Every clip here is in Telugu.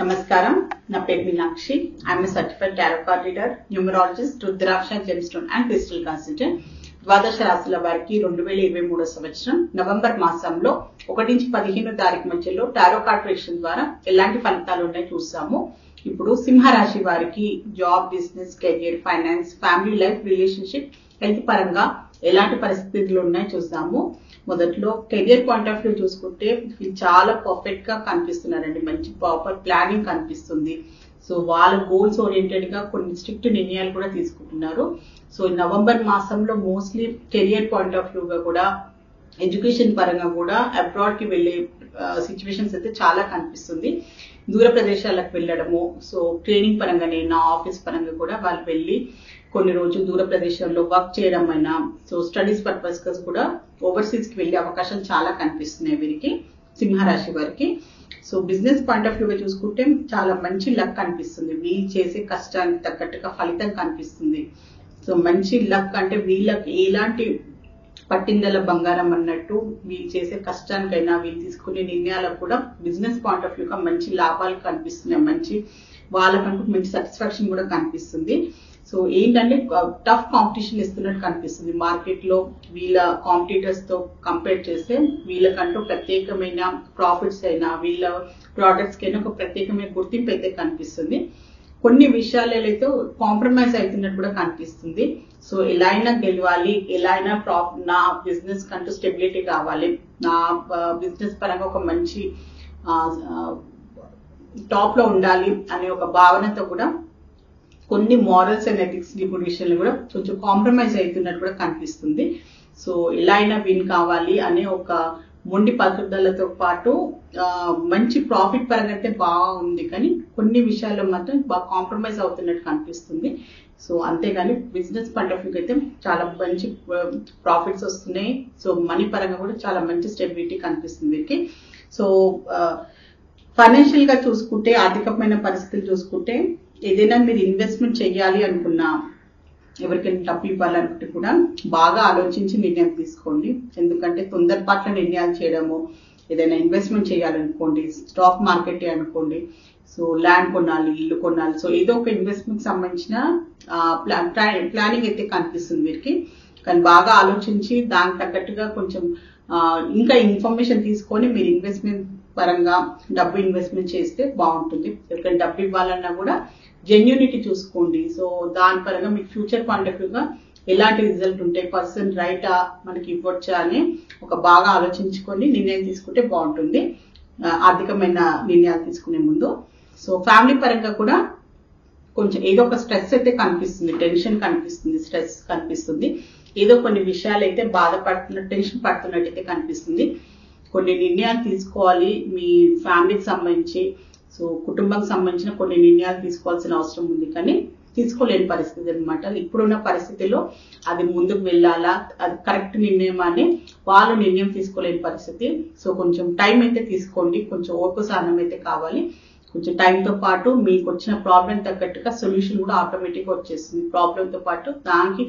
నమస్కారం నా పేరు Meenakshi I am a certified tarot card reader numerologist rudraksha gem stone and crystal consultant ద్వాదశ రాశుల వారికి 2023వ సంవత్సరం నవంబర్ మాసంలో 1 నుంచి 15వ తారీఖు మధ్యలో టారో కార్డ్ రీడింగ్ ద్వారా ఎలాంటి ఫలితాలు ఉన్నాయో చూస్తాము। ఇప్పుడు సింహరాశి వారికి job business career finance family life relationship health పరంగా ఎలాంటి పరిస్థితులు ఉన్నాయో చూస్తాము। మొదట్లో కెరియర్ పాయింట్ ఆఫ్ వ్యూ చూసుకుంటే చాలా పర్ఫెక్ట్ గా కనిపిస్తున్నారండి, మంచి ప్రాపర్ ప్లానింగ్ కనిపిస్తుంది। సో వాళ్ళ గోల్స్ ఓరియంటెడ్ గా కొన్ని స్ట్రిక్ట్ నిర్ణయాలు కూడా తీసుకుంటున్నారు। సో నవంబర్ మాసంలో mostly career point of view గా కూడా ఎడ్యుకేషన్ పరంగా కూడా అబ్రాడ్ కి వెళ్లే సిచ్యువేషన్స్ అయితే చాలా కనిపిస్తుంది। దూర ప్రదేశాలకు వెళ్ళడము, సో ట్రైనింగ్ పరంగానే నా ఆఫీస్ పరంగా కూడా వాళ్ళు వెళ్ళి కొన్ని రోజులు దూర ప్రదేశాల్లో వర్క్ చేయడం అయినా, సో స్టడీస్ పర్పస్ కూడా ఓవర్సీస్ కి వెళ్లే అవకాశం చాలా కనిపిస్తున్నాయి వీరికి, సింహరాశి వారికి। So business point of view గా చూసుకుంటే చాలా మంచి లక్ కనిపిస్తుంది, వీళ్ళు చేసే కష్టానికి తగ్గట్టుగా ఫలితం కనిపిస్తుంది। సో మంచి లక్ అంటే వీళ్ళకి ఎలాంటి పట్టిందల బంగారం అన్నట్టు వీళ్ళు చేసే కష్టానికైనా వీళ్ళు తీసుకునే నిర్ణయాలకు కూడా బిజినెస్ పాయింట్ ఆఫ్ వ్యూగా మంచి లాభాలు కనిపిస్తున్నాయి, మంచి వాళ్ళకంటూ మంచి సాటిస్ఫాక్షన్ కూడా కనిపిస్తుంది। సో ఏంటంటే టఫ్ కాంపిటీషన్ ఇస్తున్నట్టు కనిపిస్తుంది మార్కెట్ లో, వీళ్ళ కాంపిటీటర్స్ తో కంపేర్ చేస్తే వీళ్ళకంటూ ప్రత్యేకమైన ప్రాఫిట్స్ అయినా వీళ్ళ ప్రోడక్ట్స్ కైనా ఒక ప్రత్యేకమైన గుర్తింపు అయితే కనిపిస్తుంది। కొన్ని విషయాలలో కాంప్రమైజ్ అవుతున్నట్టు కూడా కనిపిస్తుంది। సో ఎలా అయినా గెలవాలి, ఎలా అయినా నా బిజినెస్ కంటూ స్టెబిలిటీ కావాలి, నా బిజినెస్ పరంగా ఒక మంచి టాప్ లో ఉండాలి అనే ఒక భావనతో కూడా కొన్ని మోరల్స్ అండ్ ఎథిక్స్ విషయాలు కూడా కొంచెం కాంప్రమైజ్ అవుతున్నట్టు కూడా కనిపిస్తుంది। సో ఎలా అయినా విన్ కావాలి అనే ఒక మొండి పట్టుదలతో పాటు మంచి ప్రాఫిట్ పరంగా అయితే బాగుంది, కానీ కొన్ని విషయాల్లో మాత్రం బాగా కాంప్రమైజ్ అవుతున్నట్టు కనిపిస్తుంది। సో అంతేగాని బిజినెస్ పాయింట్ ఆఫ్ వ్యూ అయితే చాలా మంచి ప్రాఫిట్స్ వస్తున్నాయి। సో మనీ పరంగా కూడా చాలా మంచి స్టెబిలిటీ కనిపిస్తుంది వీరికి। సో ఫైనాన్షియల్ గా చూసుకుంటే ఆర్థికమైన పరిస్థితులు చూసుకుంటే ఏదైనా మీరు ఇన్వెస్ట్మెంట్ చేయాలి అనుకున్నా, ఎవరికైనా డబ్బు ఇవ్వాలనుకుంటే కూడా బాగా ఆలోచించి నిర్ణయం తీసుకోండి, ఎందుకంటే తొందరపాట్ల నిర్ణయాలు చేయడము, ఏదైనా ఇన్వెస్ట్మెంట్ చేయాలనుకోండి, స్టాక్ మార్కెట్ అనుకోండి, సో ల్యాండ్ కొనాలి, ఇల్లు కొనాలి, సో ఏదో ఒక ఇన్వెస్ట్మెంట్ సంబంధించిన ప్లానింగ్ అయితే కనిపిస్తుంది వీరికి, కానీ బాగా ఆలోచించి దానికి తగ్గట్టుగా కొంచెం ఇంకా ఇన్ఫర్మేషన్ తీసుకొని మీరు ఇన్వెస్ట్మెంట్ పరంగా డబ్బు ఇన్వెస్ట్మెంట్ చేస్తే బాగుంటుంది। ఎవరికైనా డబ్బు ఇవ్వాలన్నా కూడా జెన్యూనిటీ చూసుకోండి, సో దాని పరంగా మీకు ఫ్యూచర్ పాయింట్ ఆఫ్ వ్యూగా ఎలాంటి రిజల్ట్ ఉంటే పర్సన్ రైటా మనకి ఇవ్వచ్చా అని ఒక బాగా ఆలోచించుకొని నిర్ణయం తీసుకుంటే బాగుంటుంది ఆర్థికమైన నిర్ణయాలు తీసుకునే ముందు। సో ఫ్యామిలీ పరంగా కూడా కొంచెం ఏదో ఒక స్ట్రెస్ అయితే కనిపిస్తుంది, టెన్షన్ కనిపిస్తుంది, స్ట్రెస్ కనిపిస్తుంది, ఏదో కొన్ని విషయాలు అయితే బాధపడుతున్నట్టు టెన్షన్ పడుతున్నట్టు అయితే కనిపిస్తుంది। కొన్ని నిర్ణయాలు తీసుకోవాలి మీ ఫ్యామిలీకి సంబంధించి, సో కుటుంబానికి సంబంధించిన కొన్ని నిర్ణయాలు తీసుకోవాల్సిన అవసరం ఉంది, కానీ తీసుకోలేని పరిస్థితి అనమాట। ఇప్పుడున్న పరిస్థితిలో అది ముందుకు వెళ్ళాలా, అది కరెక్ట్ నిర్ణయం అని వాళ్ళు నిర్ణయం తీసుకోలేని పరిస్థితి। సో కొంచెం టైం అయితే తీసుకోండి, కొంచెం ఓపిక సహనం అయితే కావాలి, కొంచెం టైంతో పాటు మీకు వచ్చిన ప్రాబ్లం తగ్గట్టుగా సొల్యూషన్ కూడా ఆటోమేటిక్గా వచ్చేస్తుంది। ప్రాబ్లంతో పాటు దానికి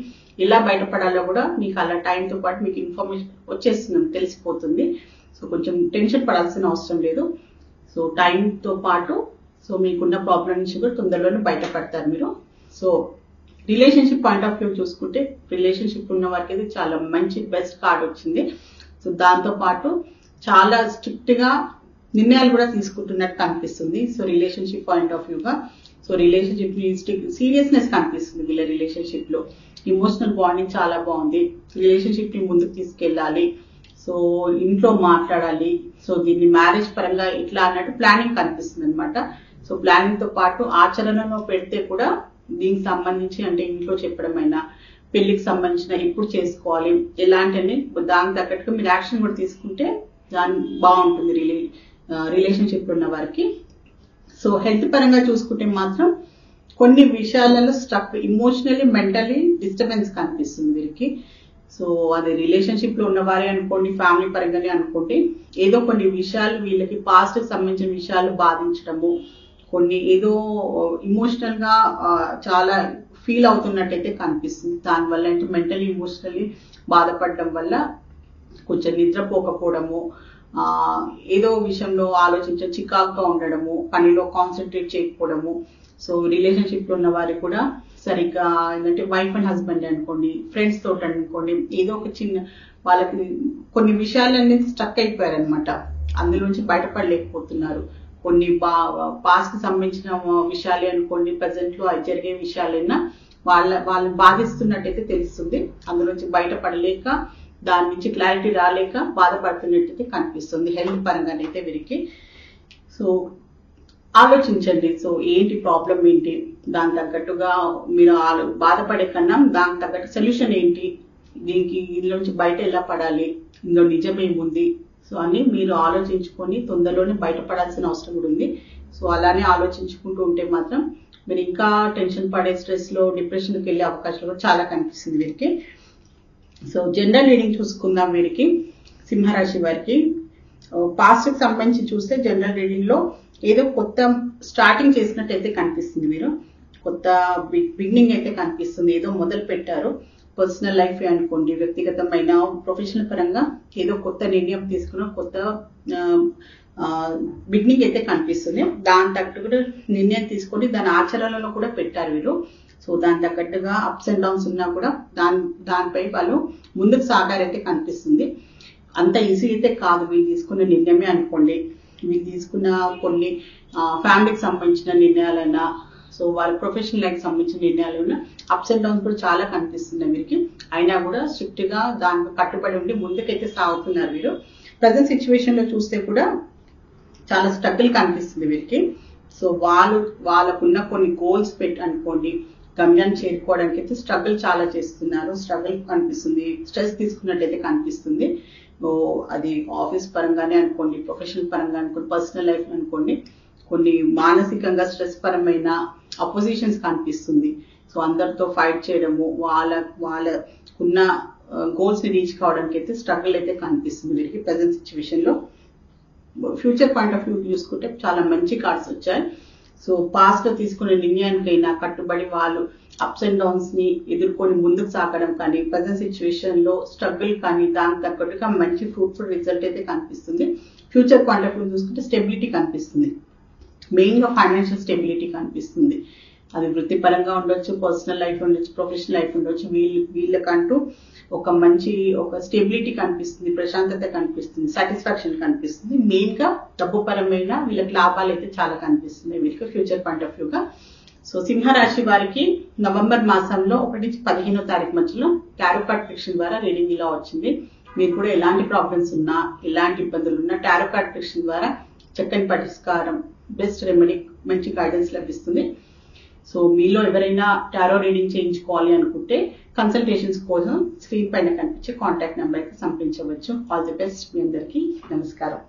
ఎలా బయటపడాలో కూడా మీకు అలా టైంతో పాటు మీకు ఇన్ఫర్మేషన్ వచ్చేస్తుంది, తెలిసిపోతుంది। సో కొంచెం టెన్షన్ పడాల్సిన అవసరం లేదు, సో టైంతో పాటు సో మీకున్న ప్రాబ్లం నుంచి కూడా తొందరలోనే బయటపడతారు మీరు। So relationship point of view చూసుకుంటే రిలేషన్షిప్ ఉన్న వారికి అయితే చాలా మంచి బెస్ట్ కార్డ్ వచ్చింది। సో దాంతో పాటు చాలా స్ట్రిక్ట్ గా నిర్ణయాలు కూడా తీసుకుంటున్నట్టు కనిపిస్తుంది సో రిలేషన్షిప్ పాయింట్ ఆఫ్ వ్యూగా। సో రిలేషన్షిప్ సీరియస్నెస్ కనిపిస్తుంది వీళ్ళ రిలేషన్షిప్ లో, ఇమోషనల్ బాండింగ్ చాలా బాగుంది, రిలేషన్షిప్ ని ముందుకు తీసుకెళ్ళాలి, సో ఇంట్లో మాట్లాడాలి, సో దీన్ని మ్యారేజ్ పరంగా ఇట్లా అన్నట్టు ప్లానింగ్ కనిపిస్తుంది అనమాట। సో ప్లానింగ్ తో పాటు ఆచరణలో పెడితే కూడా దీనికి సంబంధించి అంటే ఇంట్లో చెప్పడం అయినా, పెళ్లికి సంబంధించిన ఎప్పుడు చేసుకోవాలి ఎలాంటి అని దానికి తగ్గట్టుగా మీరు యాక్షన్ కూడా తీసుకుంటే దాని బాగుంటుంది రిలేషన్షిప్ ఉన్న వారికి। సో హెల్త్ పరంగా చూసుకుంటే మాత్రం కొన్ని విషయాలలో స్ట్రక్, ఇమోషనల్లీ మెంటల్లీ డిస్టర్బెన్స్ కనిపిస్తుంది వీరికి। సో అది రిలేషన్షిప్ లో ఉన్నవారే అనుకోండి, ఫ్యామిలీ పరంగానే అనుకోండి, ఏదో కొన్ని విషయాలు వీళ్ళకి పాస్ట్ సంబంధించిన విషయాలు బాధించడము, కొన్ని ఏదో ఇమోషనల్ గా చాలా ఫీల్ అవుతున్నట్టయితే కనిపిస్తుంది, దానివల్ల అంటే మెంటలీ ఇమోషనల్లీ బాధపడడం వల్ల కొంచెం నిద్రపోకపోవడము, ఏదో విషయంలో ఆలోచించ చికాకుగా ఉండడము, పనిలో కాన్సన్ట్రేట్ చేయకపోవడము. సో రిలేషన్షిప్ ఉన్న వారు కూడా సరిగ్గా ఏంటంటే వైఫ్ అండ్ హస్బెండ్ అనుకోండి, ఫ్రెండ్స్ తోటి అనుకోండి, ఏదో ఒక చిన్న వాళ్ళకి కొన్ని విషయాలన్నీ స్ట్రక్ అయిపోయారు అనమాట. అందులోంచి బయటపడలేకపోతున్నారు. కొన్ని పాస్ట్ కి సంబంధించిన విషయాలే అనుకోండి, ప్రజెంట్ లో జరిగే విషయాలైనా వాళ్ళని బాధిస్తున్నట్టయితే తెలుస్తుంది. అందులోంచి బయటపడలేక దాని నుంచి క్లారిటీ రాలేక బాధపడుతున్నట్టయితే కనిపిస్తుంది. హెల్త్ పరంగానైతే వీరికి సో ఆలోచించండి. సో ఏంటి ప్రాబ్లం, ఏంటి దాని తగ్గట్టుగా మీరు బాధపడే కన్నా దానికి తగ్గట్టు సొల్యూషన్ ఏంటి, దీనికి ఇందులోంచి బయట ఎలా పడాలి, ఇందులో నిజమేముంది సో అని మీరు ఆలోచించుకొని తొందరలోనే బయటపడాల్సిన అవసరం కూడా ఉంది. సో అలానే ఆలోచించుకుంటూ ఉంటే మాత్రం మీరు ఇంకా టెన్షన్ పడే, స్ట్రెస్ లో డిప్రెషన్కి వెళ్ళే అవకాశాలు కూడా చాలా కనిపిస్తుంది వీరికి. సో జనరల్ రీడింగ్ చూసుకుందాం. వీరికి సింహరాశి వారికి పాస్ట్ కి సంబంధించి చూస్తే జనరల్ రీడింగ్ లో ఏదో కొత్త స్టార్టింగ్ చేసినట్టయితే కనిపిస్తుంది. మీరు కొత్త బిగినింగ్ అయితే కనిపిస్తుంది, ఏదో మొదలు పెట్టారు. పర్సనల్ లైఫ్ అనుకోండి, వ్యక్తిగతమైన ప్రొఫెషనల్ పరంగా ఏదో కొత్త నిర్ణయం తీసుకున్న కొత్త బిగినింగ్ అయితే కనిపిస్తుంది. దాని తగ్గట్టుగా నిర్ణయం తీసుకొని దాని ఆచరణలో కూడా పెట్టారు వీరు. సో దాని తగ్గట్టుగా అప్స్ అండ్ డౌన్స్ ఉన్నా కూడా దానిపై వాళ్ళు ముందుకు సాగారైతే కనిపిస్తుంది. అంత ఈజీ అయితే కాదు వీళ్ళు తీసుకున్న నిర్ణయమే అనుకోండి. వీళ్ళు తీసుకున్న కొన్ని ఫ్యామిలీకి సంబంధించిన నిర్ణయాలైనా, సో వాళ్ళ ప్రొఫెషనల్ లైఫ్కి సంబంధించిన నిర్ణయాలైనా అప్స్ అండ్ డౌన్స్ కూడా చాలా కనిపిస్తున్నాయి వీరికి. అయినా కూడా స్ట్రిక్ట్ గా దానికి కట్టుబడి ఉండి ముందుకైతే సాగుతున్నారు వీరు. ప్రజెంట్ సిచ్యువేషన్ లో చూస్తే కూడా చాలా స్ట్రగుల్ కనిపిస్తుంది వీరికి. సో వాళ్ళకున్న కొన్ని గోల్స్ అనుకోండి, గమ్యాన్ని చేరుకోవడానికి అయితే స్ట్రగుల్ చాలా చేస్తున్నారు. స్ట్రగుల్ కనిపిస్తుంది, స్ట్రెస్ తీసుకున్నట్టయితే కనిపిస్తుంది. అది ఆఫీస్ పరంగానే అనుకోండి, ప్రొఫెషనల్ పరంగా అనుకోండి, పర్సనల్ లైఫ్ అనుకోండి, కొన్ని మానసికంగా స్ట్రెస్ పరమైన అపోజిషన్స్ కనిపిస్తుంది. సో అందరితో ఫైట్ చేయడము, వాళ్ళకున్న గోల్స్ ని రీచ్ కావడానికి అయితే స్ట్రగుల్ అయితే కనిపిస్తుంది వీరికి ప్రజెంట్ సిచ్యువేషన్ లో. ఫ్యూచర్ పాయింట్ ఆఫ్ వ్యూ చూసుకుంటే చాలా మంచి కార్డ్స్ వచ్చాయి. సో పాస్ట్ లో తీసుకునే నిర్ణయానికైనా కట్టుబడి వాళ్ళు అప్స్ అండ్ డౌన్స్ ని ఎదుర్కొని ముందుకు సాగడం కానీ, ప్రజెంట్ సిచ్యువేషన్ లో స్ట్రగుల్ కానీ దానికి తగ్గట్టుగా మంచి ఫ్రూట్ఫుల్ రిజల్ట్ అయితే కనిపిస్తుంది. ఫ్యూచర్ పాయింట్ ఆఫ్ వ్యూ చూసుకుంటే స్టెబిలిటీ కనిపిస్తుంది, మెయిన్ గా ఫైనాన్షియల్ స్టెబిలిటీ కనిపిస్తుంది. అది వృత్తిపరంగా ఉండొచ్చు, పర్సనల్ లైఫ్ ఉండొచ్చు, ప్రొఫెషనల్ లైఫ్ ఉండొచ్చు. వీళ్ళకంటూ ఒక మంచి ఒక స్టెబిలిటీ కనిపిస్తుంది, ప్రశాంతత కనిపిస్తుంది, సాటిస్ఫాక్షన్ కనిపిస్తుంది. మెయిన్ గా డబ్బు పరమైన వీళ్ళకి లాభాలు అయితే చాలా కనిపిస్తున్నాయి వీళ్ళకి ఫ్యూచర్ పాయింట్ ఆఫ్ వ్యూగా. సో సింహరాశి వారికి నవంబర్ మాసంలో 1 నుంచి 15వ తారీఖు మధ్యలో టారో కార్డ్ ప్రిడిక్షన్ ద్వారా రీడింగ్ ఇలా వచ్చింది. మీరు కూడా ఎలాంటి ప్రాబ్లమ్స్ ఉన్నా, ఎలాంటి ఇబ్బందులు ఉన్నా టారో కార్డ్ ప్రిడిక్షన్ ద్వారా చక్కని పరిష్కారం, బెస్ట్ రెమెడీ, మంచి గైడెన్స్ లభిస్తుంది. సో మీలో ఎవరైనా టారో రీడింగ్ చేయించుకోవాలి అనుకుంటే కన్సల్టేషన్స్ కోసం స్క్రీన్ పైన కనిపించే కాంటాక్ట్ నెంబర్కి సంప్రదించవచ్చు. ఆల్ ది బెస్ట్ మీ అందరికీ. నమస్కారం.